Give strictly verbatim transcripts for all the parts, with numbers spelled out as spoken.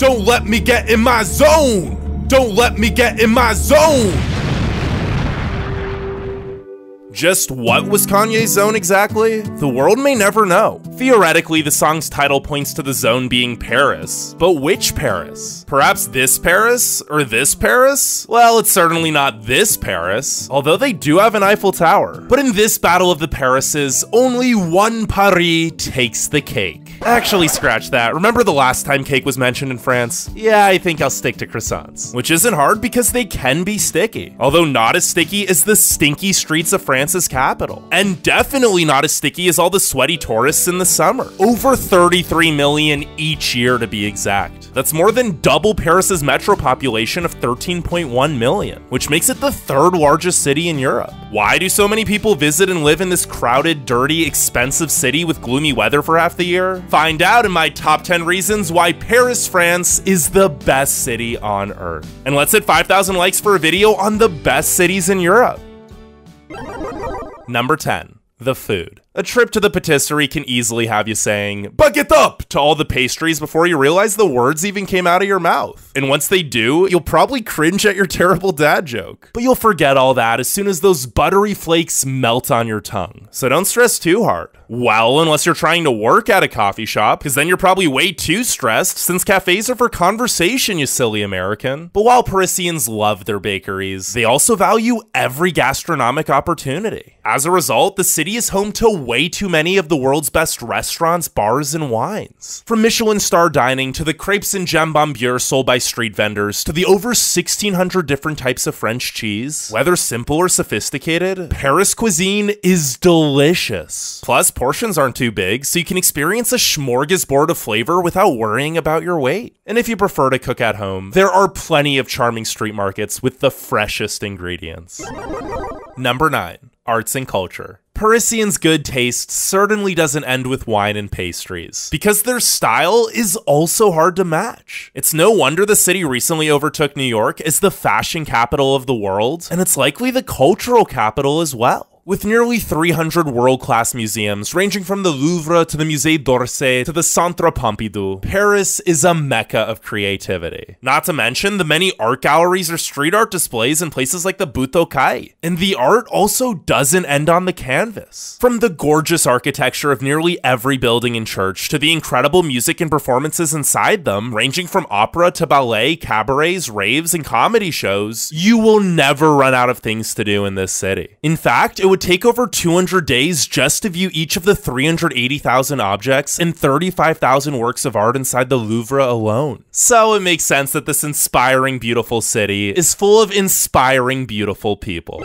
Don't let me get in my zone! Don't let me get in my zone! Just what was Kanye's zone exactly? The world may never know. Theoretically, the song's title points to the zone being Paris. But which Paris? Perhaps this Paris? Or this Paris? Well, it's certainly not this Paris, although they do have an Eiffel Tower. But in this battle of the Parises, only one Paris takes the cake. Actually, scratch that. Remember the last time cake was mentioned in France? Yeah, I think I'll stick to croissants. Which isn't hard because they can be sticky. Although not as sticky as the stinky streets of France. France's capital. And definitely not as sticky as all the sweaty tourists in the summer. Over thirty-three million each year to be exact. That's more than double Paris's metro population of thirteen point one million, which makes it the third largest city in Europe. Why do so many people visit and live in this crowded, dirty, expensive city with gloomy weather for half the year? Find out in my top ten reasons why Paris, France is the best city on earth. And let's hit five thousand likes for a video on the best cities in Europe. Number ten. The food. A trip to the patisserie can easily have you saying, "Bucket up!" to all the pastries before you realize the words even came out of your mouth. And once they do, you'll probably cringe at your terrible dad joke. But you'll forget all that as soon as those buttery flakes melt on your tongue. So don't stress too hard. Well, unless you're trying to work at a coffee shop, because then you're probably way too stressed since cafes are for conversation, you silly American. But while Parisians love their bakeries, they also value every gastronomic opportunity. As a result, the city is home to way too many of the world's best restaurants, bars, and wines. From Michelin star dining to the crepes and jam bombure sold by street vendors to the over sixteen hundred different types of French cheese, whether simple or sophisticated, Paris cuisine is delicious. Plus, portions aren't too big, so you can experience a smorgasbord of flavor without worrying about your weight. And if you prefer to cook at home, there are plenty of charming street markets with the freshest ingredients. Number nine. Arts and culture. Parisians' good taste certainly doesn't end with wine and pastries, because their style is also hard to match. It's no wonder the city recently overtook New York as the fashion capital of the world, and it's likely the cultural capital as well. With nearly three hundred world-class museums, ranging from the Louvre to the Musée d'Orsay to the Centre Pompidou, Paris is a mecca of creativity. Not to mention the many art galleries or street art displays in places like the Butte aux Cailles. And the art also doesn't end on the canvas. From the gorgeous architecture of nearly every building and church to the incredible music and performances inside them, ranging from opera to ballet, cabarets, raves, and comedy shows, you will never run out of things to do in this city. In fact, it would take over two hundred days just to view each of the three hundred eighty thousand objects and thirty-five thousand works of art inside the Louvre alone. So it makes sense that this inspiring, beautiful city is full of inspiring, beautiful people.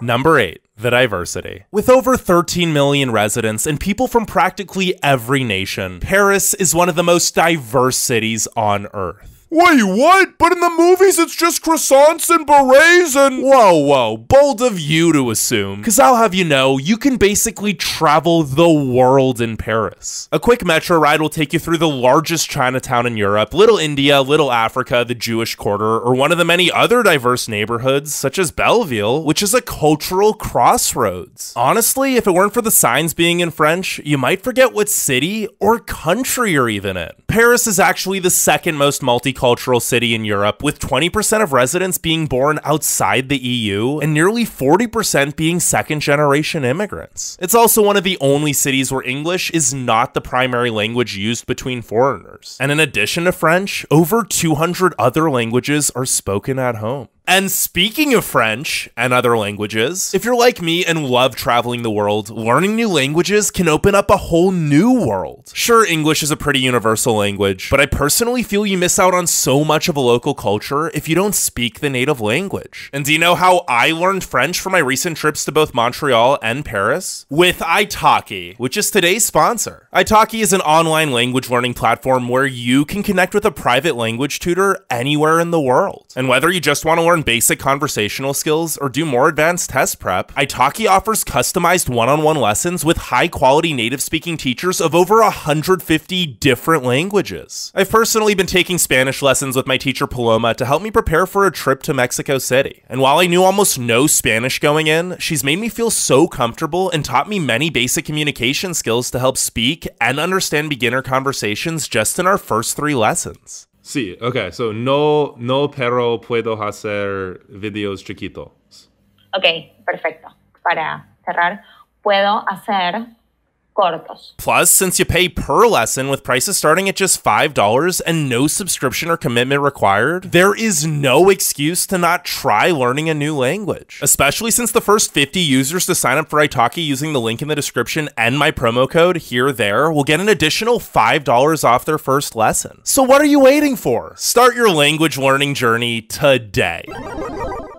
Number eight. The diversity. With over thirteen million residents and people from practically every nation, Paris is one of the most diverse cities on earth. Wait, what? But in the movies, it's just croissants and berets and... Whoa, whoa, bold of you to assume. Because I'll have you know, you can basically travel the world in Paris. A quick metro ride will take you through the largest Chinatown in Europe, Little India, Little Africa, the Jewish Quarter, or one of the many other diverse neighborhoods, such as Belleville, which is a cultural crossroads. Honestly, if it weren't for the signs being in French, you might forget what city or country you're even in. Paris is actually the second most multicultural Cultural city in Europe, with twenty percent of residents being born outside the E U and nearly forty percent being second-generation immigrants. It's also one of the only cities where English is not the primary language used between foreigners. And in addition to French, over two hundred other languages are spoken at home. And speaking of French and other languages, if you're like me and love traveling the world, learning new languages can open up a whole new world. Sure, English is a pretty universal language, but I personally feel you miss out on so much of a local culture if you don't speak the native language. And do you know how I learned French for my recent trips to both Montreal and Paris? With Italki, which is today's sponsor. Italki is an online language learning platform where you can connect with a private language tutor anywhere in the world. And whether you just want to learn basic conversational skills or do more advanced test prep, Italki offers customized one-on-one lessons with high-quality native-speaking teachers of over one hundred fifty different languages. I've personally been taking Spanish lessons with my teacher Paloma to help me prepare for a trip to Mexico City. And while I knew almost no Spanish going in, she's made me feel so comfortable and taught me many basic communication skills to help speak and understand beginner conversations just in our first three lessons. Sí, okay, so no, no, pero puedo hacer videos chiquitos. Okay, perfecto. Para cerrar, puedo hacer cortos. Plus, since you pay per lesson with prices starting at just five dollars and no subscription or commitment required, there is no excuse to not try learning a new language. Especially since the first fifty users to sign up for Italki using the link in the description and my promo code here there will get an additional five dollars off their first lesson. So what are you waiting for? Start your language learning journey today.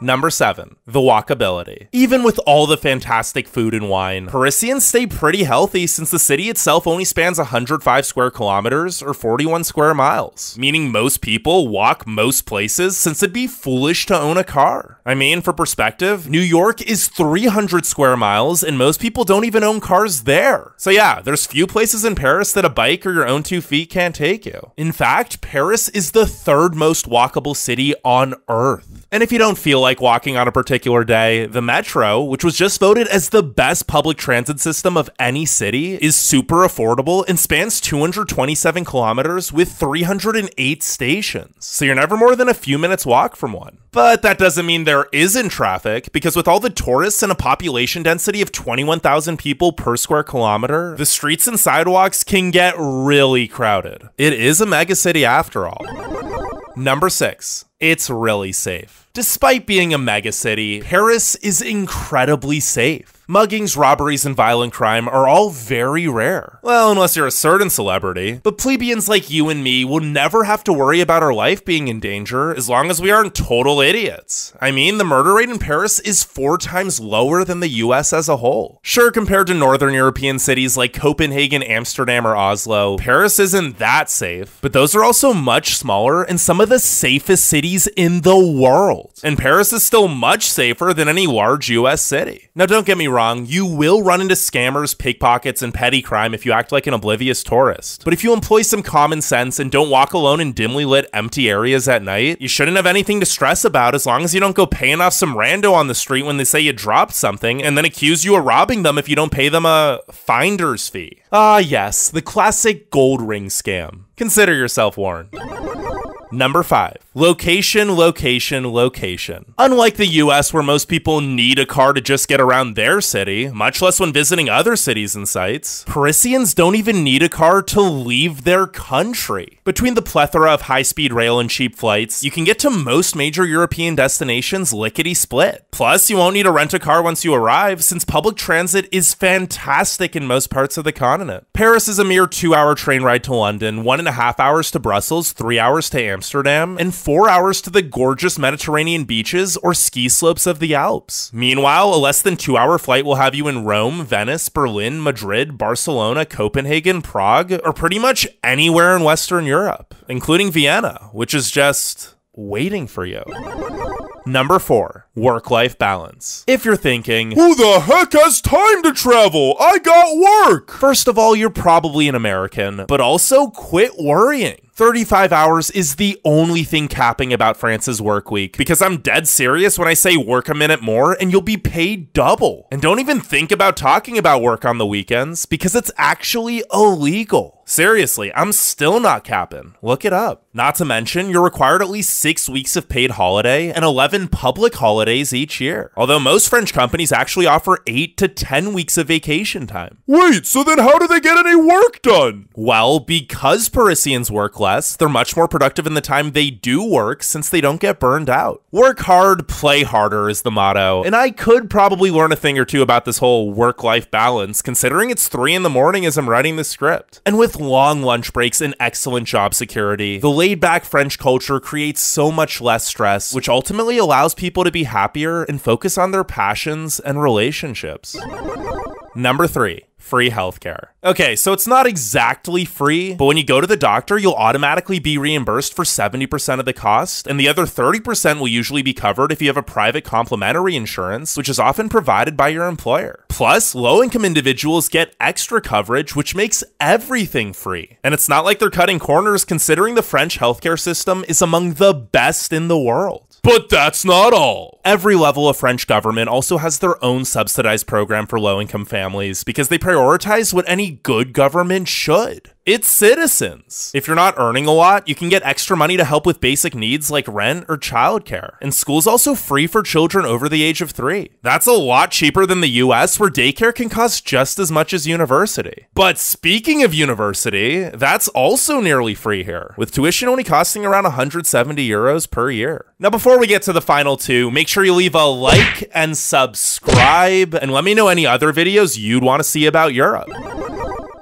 Number seven, the walkability. Even with all the fantastic food and wine, Parisians stay pretty healthy since the city itself only spans one hundred five square kilometers or forty-one square miles, meaning most people walk most places since it'd be foolish to own a car. I mean, for perspective, New York is three hundred square miles and most people don't even own cars there. So yeah, there's few places in Paris that a bike or your own two feet can't take you. In fact, Paris is the third most walkable city on Earth. And if you don't feel like like walking on a particular day, the metro, which was just voted as the best public transit system of any city, is super affordable and spans two hundred twenty-seven kilometers with three hundred eight stations. So you're never more than a few minutes walk from one. But that doesn't mean there isn't traffic, because with all the tourists and a population density of twenty-one thousand people per square kilometer, the streets and sidewalks can get really crowded. It is a megacity after all. Number six, it's really safe. Despite being a megacity, Paris is incredibly safe. Muggings, robberies, and violent crime are all very rare. Well, unless you're a certain celebrity. But plebeians like you and me will never have to worry about our life being in danger as long as we aren't total idiots. I mean, the murder rate in Paris is four times lower than the U S as a whole. Sure, compared to northern European cities like Copenhagen, Amsterdam, or Oslo, Paris isn't that safe. But those are also much smaller and some of the safest cities in the world. And Paris is still much safer than any large U S city. Now, don't get me wrong, you will run into scammers, pickpockets, and petty crime if you act like an oblivious tourist. But if you employ some common sense and don't walk alone in dimly lit, empty areas at night, you shouldn't have anything to stress about as long as you don't go paying off some rando on the street when they say you dropped something and then accuse you of robbing them if you don't pay them a finder's fee. Ah, yes, the classic gold ring scam. Consider yourself warned. Number five, location, location, location. Unlike the U S where most people need a car to just get around their city, much less when visiting other cities and sites, Parisians don't even need a car to leave their country. Between the plethora of high-speed rail and cheap flights, you can get to most major European destinations lickety-split. Plus, you won't need to rent a car once you arrive, since public transit is fantastic in most parts of the continent. Paris is a mere two-hour train ride to London, one and a half hours to Brussels, three hours to Amsterdam, Amsterdam, and four hours to the gorgeous Mediterranean beaches or ski slopes of the Alps. Meanwhile, a less than two-hour flight will have you in Rome, Venice, Berlin, Madrid, Barcelona, Copenhagen, Prague, or pretty much anywhere in Western Europe, including Vienna, which is just waiting for you. Number four, work-life balance. If you're thinking, who the heck has time to travel? I got work! First of all, you're probably an American, but also quit worrying. thirty-five hours is the only thing capping about France's work week, because I'm dead serious when I say work a minute more and you'll be paid double. And don't even think about talking about work on the weekends, because it's actually illegal. Seriously, I'm still not capping. Look it up. Not to mention, you're required at least six weeks of paid holiday and eleven public holidays each year. Although most French companies actually offer eight to ten weeks of vacation time. Wait, so then how do they get any work done? Well, because Parisians work less, they're much more productive in the time they do work since they don't get burned out. Work hard, play harder is the motto, and I could probably learn a thing or two about this whole work-life balance, considering it's three in the morning as I'm writing this script. And with long lunch breaks and excellent job security, the laid-back French culture creates so much less stress, which ultimately allows people to be happier and focus on their passions and relationships. Number three, free healthcare. Okay, so it's not exactly free, but when you go to the doctor, you'll automatically be reimbursed for seventy percent of the cost, and the other thirty percent will usually be covered if you have a private complementary insurance, which is often provided by your employer. Plus, low-income individuals get extra coverage, which makes everything free. And it's not like they're cutting corners, considering the French healthcare system is among the best in the world. But that's not all. Every level of French government also has their own subsidized program for low-income families, because they prioritize what any good government should. its citizens. If you're not earning a lot, you can get extra money to help with basic needs like rent or childcare. And school's also free for children over the age of three. That's a lot cheaper than the U S, where daycare can cost just as much as university. But speaking of university, that's also nearly free here, with tuition only costing around one hundred seventy euros per year. Now, before we get to the final two, make sure you leave a like and subscribe, and let me know any other videos you'd want to see about Europe.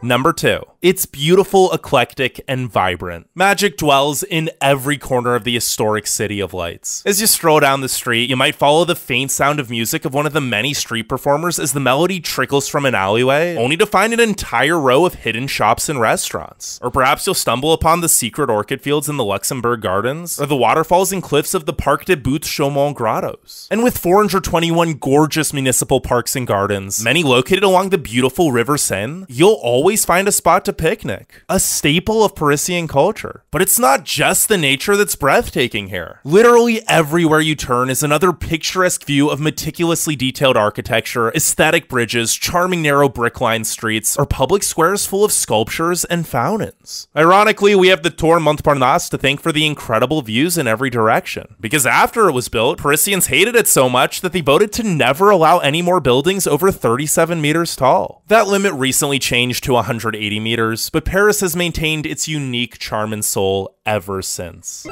Number two, it's beautiful, eclectic, and vibrant. Magic dwells in every corner of the historic City of Lights. As you stroll down the street, you might follow the faint sound of music of one of the many street performers as the melody trickles from an alleyway, only to find an entire row of hidden shops and restaurants. Or perhaps you'll stumble upon the secret orchid fields in the Luxembourg Gardens, or the waterfalls and cliffs of the Parc des Buttes-Chaumont grottos. And with four hundred twenty-one gorgeous municipal parks and gardens, many located along the beautiful River Seine, you'll always find a spot to picnic, a staple of Parisian culture. But it's not just the nature that's breathtaking here. Literally everywhere you turn is another picturesque view of meticulously detailed architecture, aesthetic bridges, charming narrow brick-lined streets, or public squares full of sculptures and fountains. Ironically, we have the Tour Montparnasse to thank for the incredible views in every direction, because after it was built, Parisians hated it so much that they voted to never allow any more buildings over thirty-seven meters tall. That limit recently changed to one hundred eighty meters, but Paris has maintained its unique charm and soul ever since.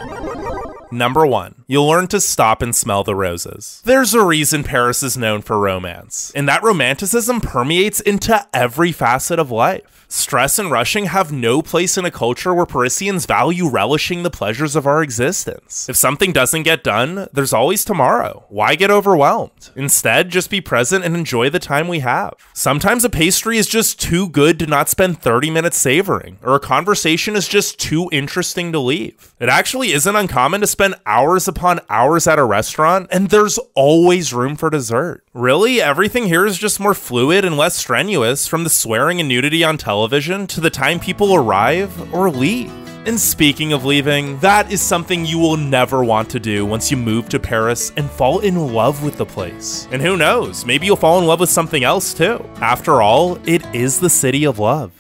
Number one, you'll learn to stop and smell the roses. There's a reason Paris is known for romance, and that romanticism permeates into every facet of life. Stress and rushing have no place in a culture where Parisians value relishing the pleasures of our existence. If something doesn't get done, there's always tomorrow. Why get overwhelmed? Instead, just be present and enjoy the time we have. Sometimes a pastry is just too good to not spend thirty minutes savoring, or a conversation is just too interesting to leave. It actually isn't uncommon to spend hours upon hours at a restaurant, and there's always room for dessert. Really, everything here is just more fluid and less strenuous, from the swearing and nudity on television to the time people arrive or leave. And speaking of leaving, that is something you will never want to do once you move to Paris and fall in love with the place. And who knows, maybe you'll fall in love with something else too. After all, it is the city of love.